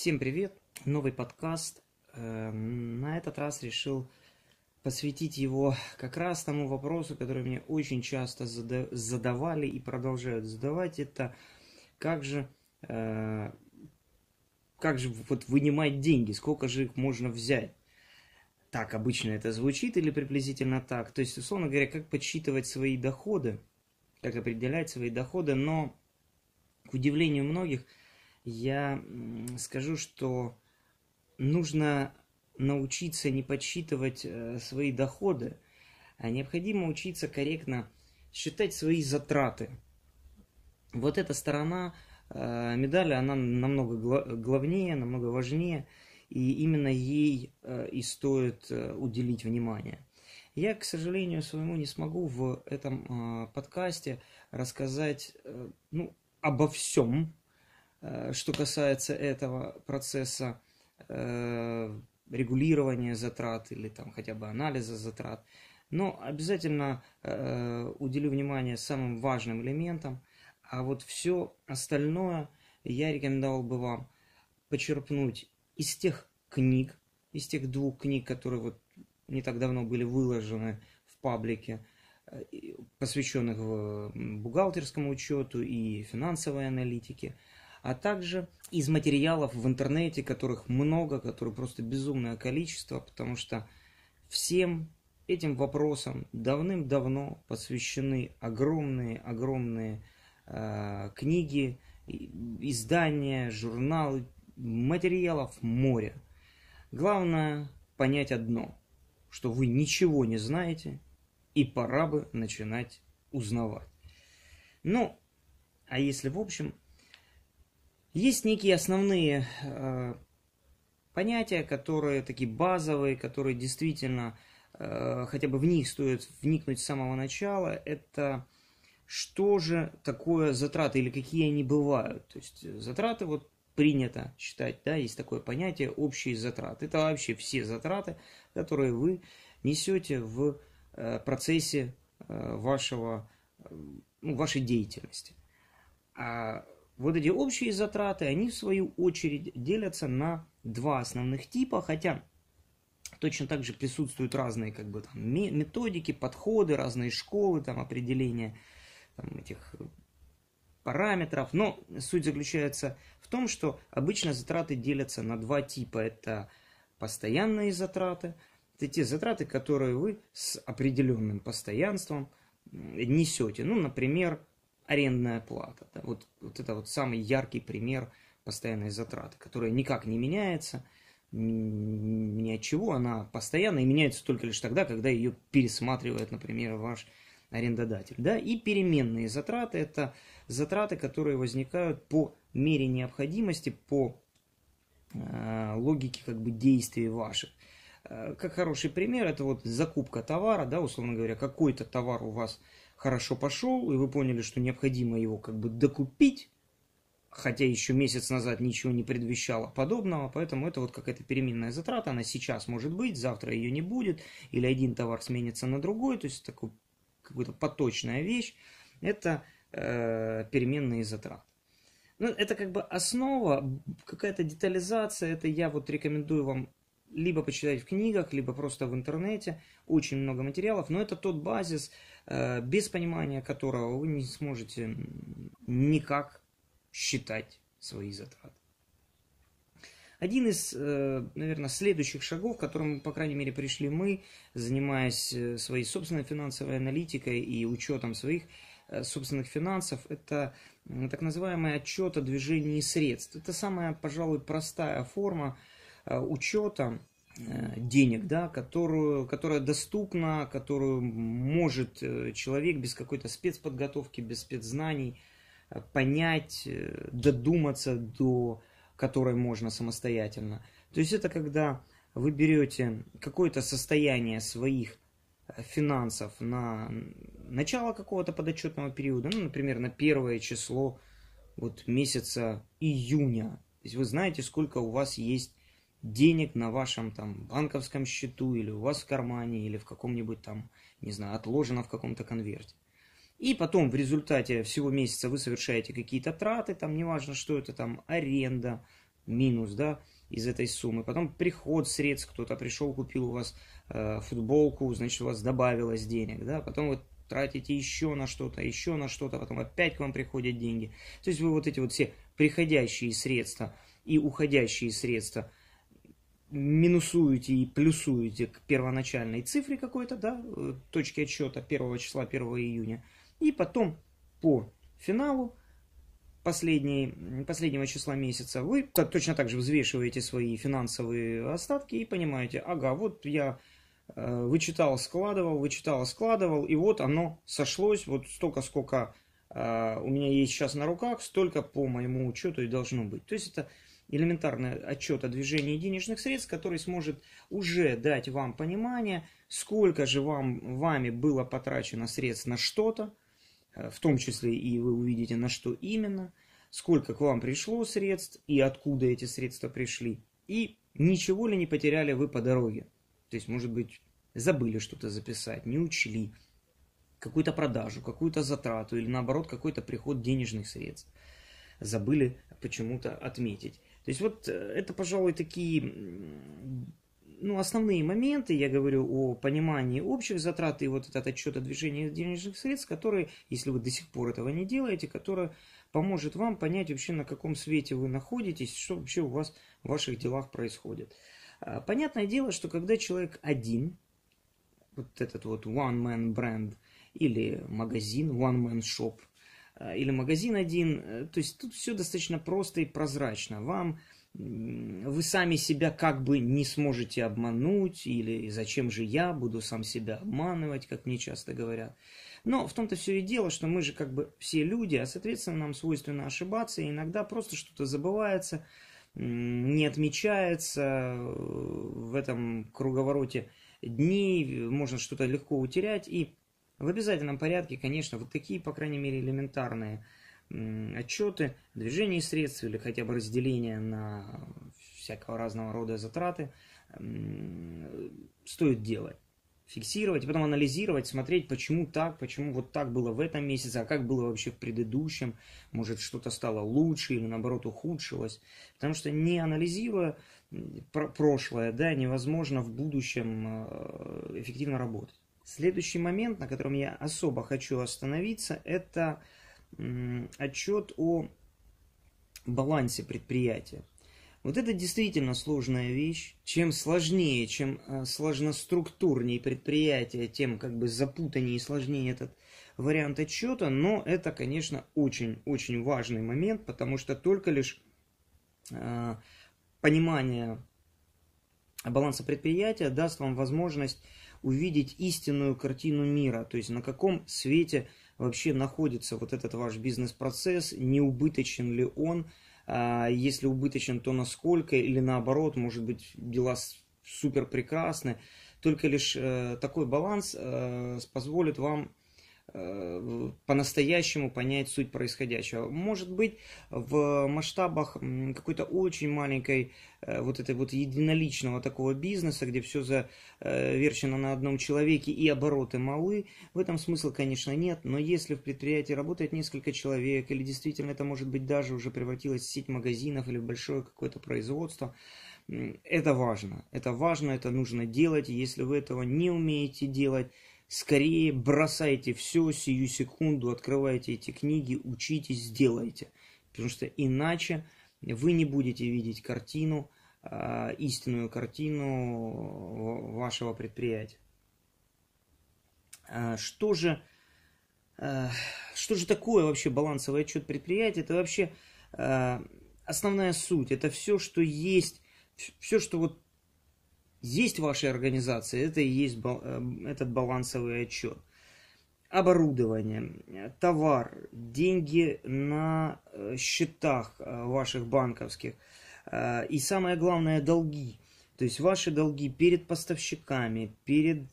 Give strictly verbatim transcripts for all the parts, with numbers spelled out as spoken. Всем привет! Новый подкаст. На этот раз решил посвятить его как раз тому вопросу, который мне очень часто задавали и продолжают задавать. Это как же, как же вот вынимать деньги, сколько же их можно взять. Так обычно это звучит или приблизительно так. То есть, условно говоря, как подсчитывать свои доходы, как определять свои доходы. Но, к удивлению многих, я скажу, что нужно научиться не подсчитывать свои доходы, а необходимо учиться корректно считать свои затраты. Вот эта сторона медали, она намного главнее, намного важнее, и именно ей и стоит уделить внимание. Я, к сожалению, своему не смогу в этом подкасте рассказать ну, обо всем, что касается этого процесса регулирования затрат или там хотя бы анализа затрат. Но обязательно уделю внимание самым важным элементам. А вот все остальное я рекомендовал бы вам почерпнуть из тех книг, из тех двух книг, которые вот не так давно были выложены в паблике, посвященных бухгалтерскому учету и финансовой аналитике, а также из материалов в интернете, которых много, которые просто безумное количество, потому что всем этим вопросам давным-давно посвящены огромные-огромные э, книги, издания, журналы, материалов море. Главное понять одно, что вы ничего не знаете и пора бы начинать узнавать. Ну, а если в общем... Есть некие основные э, понятия, которые такие базовые, которые действительно, э, хотя бы в них стоит вникнуть с самого начала. Это что же такое затраты или какие они бывают. То есть затраты вот принято считать, да, есть такое понятие общие затраты. Это вообще все затраты, которые вы несете в э, процессе э, вашего, э, ну, вашей деятельности. А вот эти общие затраты, они в свою очередь делятся на два основных типа, хотя точно так же присутствуют разные как бы, там, методики, подходы, разные школы, там, определения там, этих параметров. Но суть заключается в том, что обычно затраты делятся на два типа. Это постоянные затраты, это те затраты, которые вы с определенным постоянством несете. Ну, например... Арендная плата. Да, вот, вот это вот самый яркий пример постоянной затраты, которая никак не меняется, ни от чего. Она постоянно и меняется только лишь тогда, когда ее пересматривает, например, ваш арендодатель. Да? И переменные затраты – это затраты, которые возникают по мере необходимости, по э, логике как бы, действий ваших. Э, как хороший пример – это вот закупка товара, да, условно говоря, какой-то товар у вас хорошо пошел, и вы поняли, что необходимо его как бы докупить, хотя еще месяц назад ничего не предвещало подобного, поэтому это вот какая-то переменная затрата, она сейчас может быть, завтра ее не будет, или один товар сменится на другой, то есть такой, какая-то поточная вещь, это э, переменные затраты. Ну, это как бы основа, какая-то детализация, это я вот рекомендую вам либо почитать в книгах, либо просто в интернете. Очень много материалов. Но это тот базис, без понимания которого вы не сможете никак считать свои затраты. Один из, наверное, следующих шагов, к которому, по крайней мере, пришли мы, занимаясь своей собственной финансовой аналитикой и учетом своих собственных финансов, это так называемый отчет о движении средств. Это самая, пожалуй, простая форма учета денег, да, которую, которая доступна, которую может человек без какой-то спецподготовки, без спецзнаний понять, додуматься, до которой можно самостоятельно. То есть это когда вы берете какое-то состояние своих финансов на начало какого-то подотчетного периода, ну, например, на первое число вот, месяца июня. То есть вы знаете, сколько у вас есть денег на вашем там банковском счету, или у вас в кармане, или в каком-нибудь там, не знаю, отложено в каком-то конверте. И потом в результате всего месяца вы совершаете какие-то траты, там неважно, что это там, аренда, минус, да, из этой суммы. Потом приход средств, кто-то пришел, купил у вас э, футболку, значит, у вас добавилось денег, да, потом вот тратите еще на что-то, еще на что-то, потом опять к вам приходят деньги. То есть вы вот эти вот все приходящие средства и уходящие средства минусуете и плюсуете к первоначальной цифре какой-то, да, точке отсчета первого числа, первого июня. И потом по финалу последней, последнего числа месяца вы точно так же взвешиваете свои финансовые остатки и понимаете, ага, вот я... вычитал, складывал, вычитал, складывал, и вот оно сошлось, вот столько, сколько э, у меня есть сейчас на руках, столько по моему учету и должно быть. То есть это элементарный отчет о движении денежных средств, который сможет уже дать вам понимание, сколько же вам, вами было потрачено средств на что-то, в том числе и вы увидите, на что именно, сколько к вам пришло средств и откуда эти средства пришли, и ничего ли не потеряли вы по дороге. То есть, может быть, забыли что-то записать, не учли какую-то продажу, какую-то затрату или, наоборот, какой-то приход денежных средств. Забыли почему-то отметить. То есть, вот это, пожалуй, такие ну, основные моменты, я говорю о понимании общих затрат и вот этот отчет о движении денежных средств, которые, если вы до сих пор этого не делаете, которые поможет вам понять вообще, на каком свете вы находитесь, что вообще у вас в ваших делах происходит. Понятное дело, что когда человек один, вот этот вот one-man brand или магазин, one-man shop, или магазин один, то есть тут все достаточно просто и прозрачно. Вам, вы сами себя как бы не сможете обмануть, или зачем же я буду сам себя обманывать, как мне часто говорят. Но в том-то все и дело, что мы же как бы все люди, а соответственно нам свойственно ошибаться, и иногда просто что-то забывается, не отмечается в этом круговороте дней, можно что-то легко утерять. И в обязательном порядке, конечно, вот такие, по крайней мере, элементарные отчеты, движение средств или хотя бы разделение на всякого разного рода затраты стоит делать. Фиксировать, потом анализировать, смотреть, почему так, почему вот так было в этом месяце, а как было вообще в предыдущем, может что-то стало лучше или наоборот ухудшилось. Потому что не анализируя прошлое, да, невозможно в будущем эффективно работать. Следующий момент, на котором я особо хочу остановиться, это отчет о балансе предприятия. Вот это действительно сложная вещь. Чем сложнее, чем э, сложноструктурнее предприятие, тем как бы запутаннее и сложнее этот вариант отчета. Но это, конечно, очень-очень важный момент, потому что только лишь э, понимание баланса предприятия даст вам возможность увидеть истинную картину мира. То есть на каком свете вообще находится вот этот ваш бизнес-процесс, неубыточен ли он, если убыточен, то насколько, или наоборот, может быть, дела супер прекрасны. Только лишь такой баланс позволит вам по-настоящему понять суть происходящего. Может быть, в масштабах какой-то очень маленькой вот этой вот единоличного такого бизнеса, где все завершено на одном человеке и обороты малы, в этом смысла, конечно, нет. Но если в предприятии работает несколько человек, или действительно это, может быть, даже уже превратилось в сеть магазинов или в большое какое-то производство, это важно. Это важно, это нужно делать. Если вы этого не умеете делать, скорее бросайте все, сию секунду, открывайте эти книги, учитесь, сделайте. Потому что иначе вы не будете видеть картину, э, истинную картину вашего предприятия. Что же, э, что же такое вообще балансовый отчет предприятия? Это вообще э, основная суть. Это все, что есть, все, что вот... есть в вашей организации, это и есть этот балансовый отчет. Оборудование, товар, деньги на счетах ваших банковских и самое главное долги. То есть ваши долги перед поставщиками, перед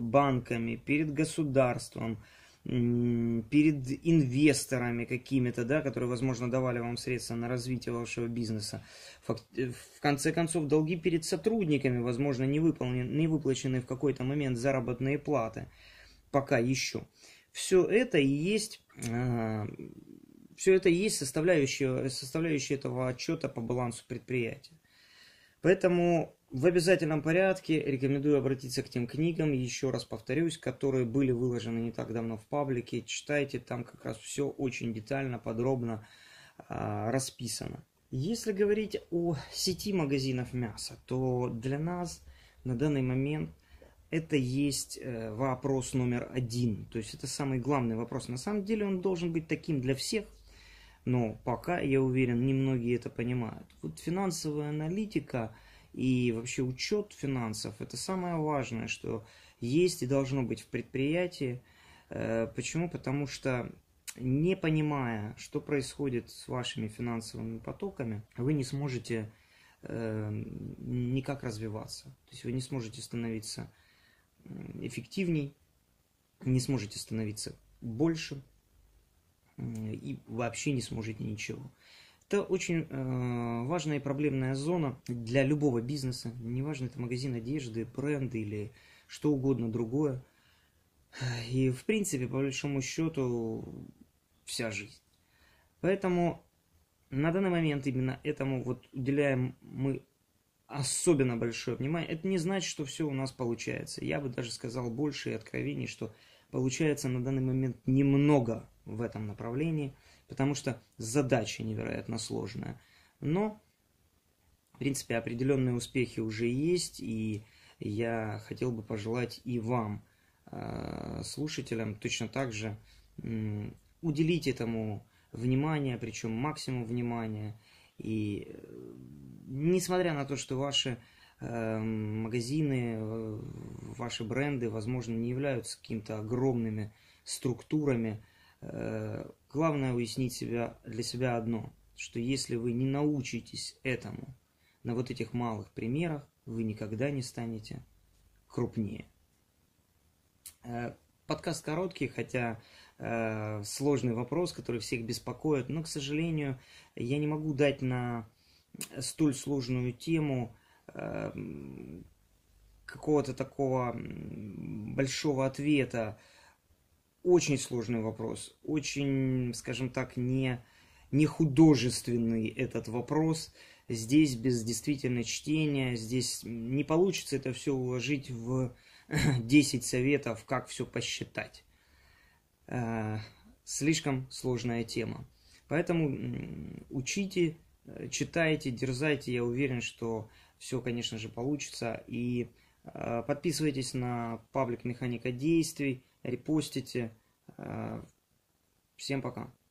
банками, перед государством, перед инвесторами какими-то, да, которые, возможно, давали вам средства на развитие вашего бизнеса. В конце концов, долги перед сотрудниками, возможно, не выполнены, не выплачены в какой-то момент заработные платы. Пока еще. Все это и есть э, Все это и есть составляющая, составляющая этого отчета по балансу предприятия. Поэтому в обязательном порядке рекомендую обратиться к тем книгам, еще раз повторюсь, которые были выложены не так давно в паблике. Читайте, там как раз все очень детально, подробно э, расписано. Если говорить о сети магазинов мяса, то для нас на данный момент это есть вопрос номер один. То есть это самый главный вопрос. На самом деле он должен быть таким для всех, но пока, я уверен, немногие это понимают. Вот финансовая аналитика и вообще учет финансов – это самое важное, что есть и должно быть в предприятии. Почему? Потому что, не понимая, что происходит с вашими финансовыми потоками, вы не сможете э, никак развиваться. То есть вы не сможете становиться эффективней, не сможете становиться больше э, и вообще не сможете ничего. Это очень э, важная и проблемная зона для любого бизнеса. Неважно, это магазин одежды, бренд или что угодно другое. И в принципе, по большому счету, вся жизнь. Поэтому на данный момент именно этому вот уделяем мы особенно большое внимание. Это не значит, что все у нас получается. Я бы даже сказал больше и откровений, что получается на данный момент немного в этом направлении, потому что задача невероятно сложная. Но, в принципе, определенные успехи уже есть, и я хотел бы пожелать и вам, слушателям, точно так же уделить этому внимание, причем максимум внимания. И несмотря на то, что ваши магазины, ваши бренды, возможно, не являются какими-то огромными структурами, главное уяснить себя, для себя одно, что если вы не научитесь этому на вот этих малых примерах, вы никогда не станете крупнее. Подкаст короткий, хотя э, сложный вопрос, который всех беспокоит, но, к сожалению, я не могу дать на столь сложную тему э, какого-то такого большого ответа. Очень сложный вопрос, очень, скажем так, не, не художественный этот вопрос. Здесь без действительно чтения, здесь не получится это все уложить в десять советов, как все посчитать. Слишком сложная тема. Поэтому учите, читайте, дерзайте. Я уверен, что все, конечно же, получится. И подписывайтесь на паблик «Механика действий», репостите. Всем пока.